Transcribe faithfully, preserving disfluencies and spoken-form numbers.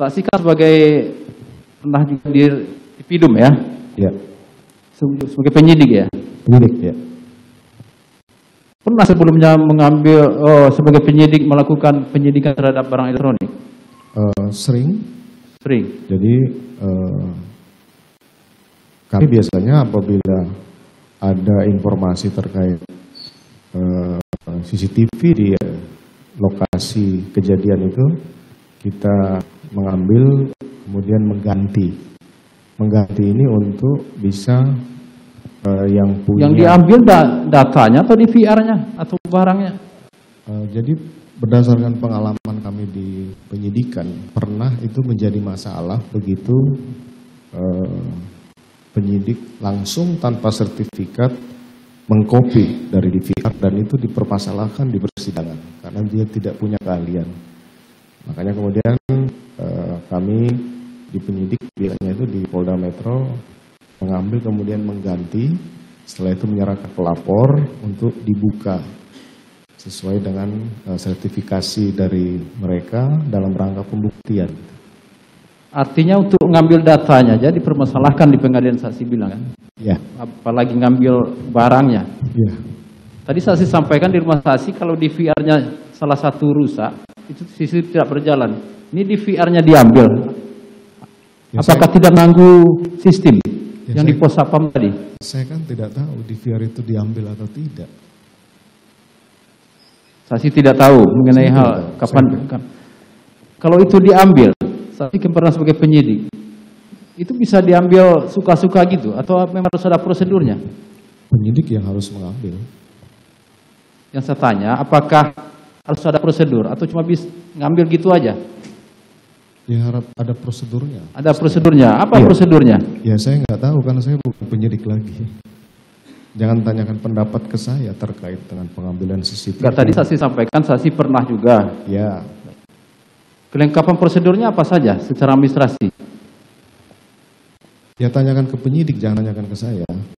saksikan sebagai pernah juga di Dirtipidum ya? Iya. Sebagai penyidik ya? Penyidik ya. Pernah sebelumnya mengambil oh, sebagai penyidik melakukan penyidikan terhadap barang elektronik? Uh, sering. Sering. Jadi uh, kami biasanya apabila ada informasi terkait uh, C C T V di lokasi kejadian itu, kita mengambil kemudian mengganti. Mengganti ini untuk bisa uh, yang punya. Yang diambil da datanya atau D V R-nya atau barangnya? Uh, jadi berdasarkan pengalaman kami di penyidikan, pernah itu menjadi masalah begitu uh, penyidik langsung tanpa sertifikat mengkopi dari D V R, dan itu dipermasalahkan di persidangan karena dia tidak punya keahlian. Makanya kemudian eh, kami di penyidik biasanya itu di Polda Metro mengambil kemudian mengganti, setelah itu menyerahkan pelapor untuk dibuka sesuai dengan eh, sertifikasi dari mereka dalam rangka pembuktian. Artinya untuk ngambil datanya jadi dipermasalahkan di pengadilan, saksi bilang kan? Ya. Apalagi ngambil barangnya. Ya. Tadi saksi sampaikan di rumah saksi kalau D V R-nya salah satu rusak, itu sisi tidak berjalan. Ini D V R-nya diambil. Ya, apakah saya... tidak mengganggu sistem ya, yang saya... di pos satpam tadi? Saya kan tidak tahu D V R itu diambil atau tidak. Saksi tidak tahu mengenai saya hal tahu. kapan. Saya... Kalau itu diambil, tapi pernah sebagai penyidik, itu bisa diambil suka-suka gitu atau memang harus ada prosedurnya? Penyidik yang harus mengambil. Yang saya tanya, apakah harus ada prosedur atau cuma bisa ngambil gitu aja? Ya, harap ada prosedurnya. Ada prosedurnya. Apa ya. Prosedurnya? Ya saya nggak tahu karena saya bukan penyidik lagi. Jangan tanyakan pendapat ke saya terkait dengan pengambilan C C T V. Nggak, tadi saksi sampaikan saksi pernah juga. Ya. Kelengkapan prosedurnya apa saja secara administrasi? Ya tanyakan ke penyidik, jangan tanyakan ke saya.